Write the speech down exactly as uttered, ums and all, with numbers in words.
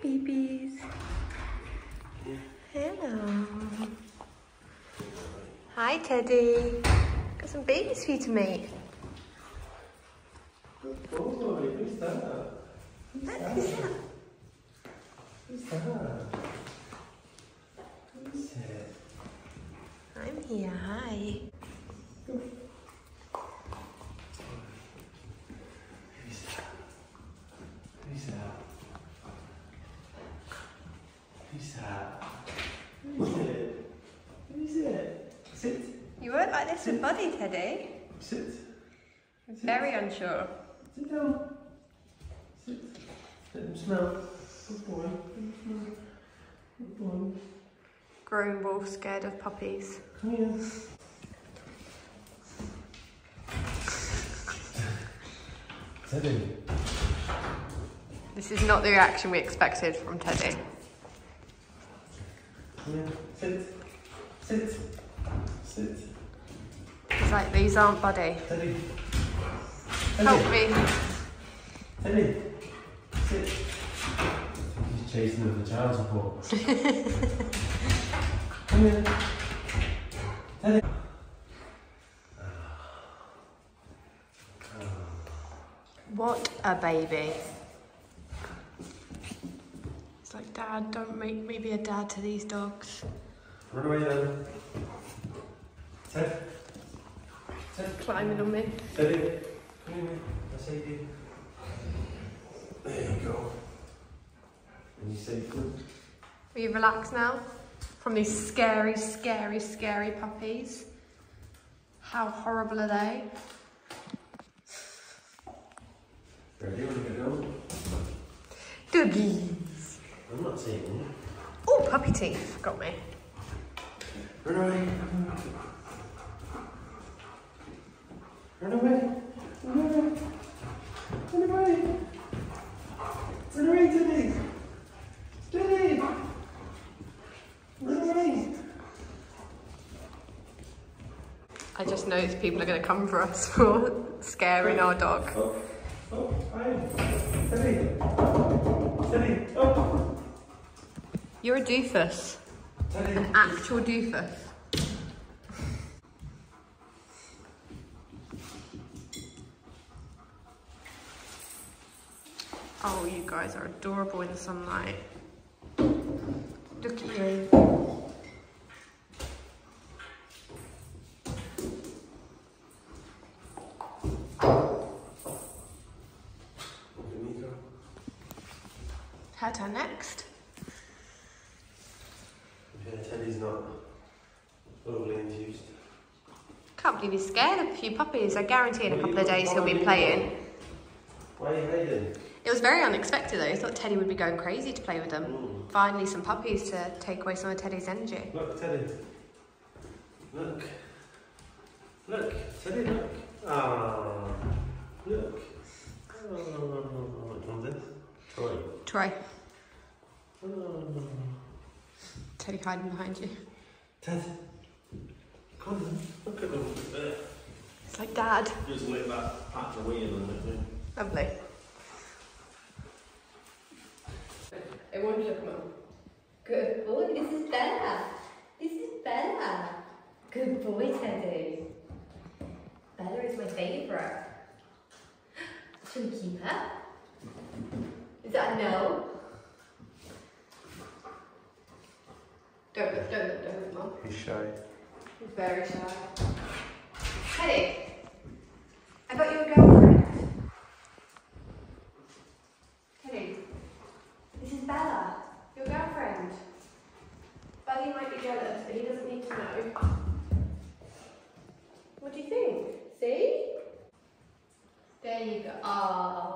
Hey, babies. Hello. Hi, Teddy. Got some babies for you to make. Oh, who's that? Who's that? Who's that? Who's that? Who's that? I'm here. Hi. Who's that? Who is it? Who is it? Sit. You weren't like this with Buddy, Teddy. Sit. Sit. Very unsure. Sit down. Sit. Let him smell. Good boy. Let him smell. Good boy. Grown wolf scared of puppies. Come here. Teddy. This is not the reaction we expected from Teddy. Yeah. Sit. Sit. Sit. It's like these aren't Buddy. Teddy. Teddy. Help me. Teddy. Sit. He's chasing another child support. Come here. Teddy. What a baby. Like, Dad, don't make me be a dad to these dogs. Run away then. Ted. Ted. Climbing on me. Teddy. Come here. I saved you. There you go. And you saved them. Are you relaxed now? From these scary, scary, scary puppies. How horrible are they? Ready? Wanna go? Doggy. I'm not seeing you. Oh, puppy teeth got me. Run away. Run away. Run away. Run away. Run away, Teddy. Teddy. Run away. I just know these people are going to come for us for scaring our dog. Oh, oh, hi. Teddy. Teddy. Oh. You're a doofus. Teddy. An actual doofus. Oh, you guys are adorable in the sunlight. Look at you. Her turn next. Yeah, Teddy's not overly enthused. Can't believe he's scared of a few puppies. I guarantee in a couple of days he'll be playing. Why are you hiding? It was very unexpected though. I thought Teddy would be going crazy to play with them. Mm. Finally some puppies to take away some of Teddy's energy. Look, Teddy. Look. Look, Teddy, look. Ah, look. Oh, what's this? Troy. Troy. Oh. Teddy hiding behind you. Ted, come on, look at them. It's like Dad. Just let that patch away in them. Lovely. It won't look, Mum. Good boy. This is Bella. This is Bella. Good boy, Teddy. Bella is my favourite. Should we keep her? Is that a no? Don't look, don't look, don't look, Mum. He's shy. He's very shy. Teddy, I got you a girlfriend. Teddy, this is Bella, your girlfriend. Buddy might be jealous, but he doesn't need to know. What do you think? See? There you go. Ah.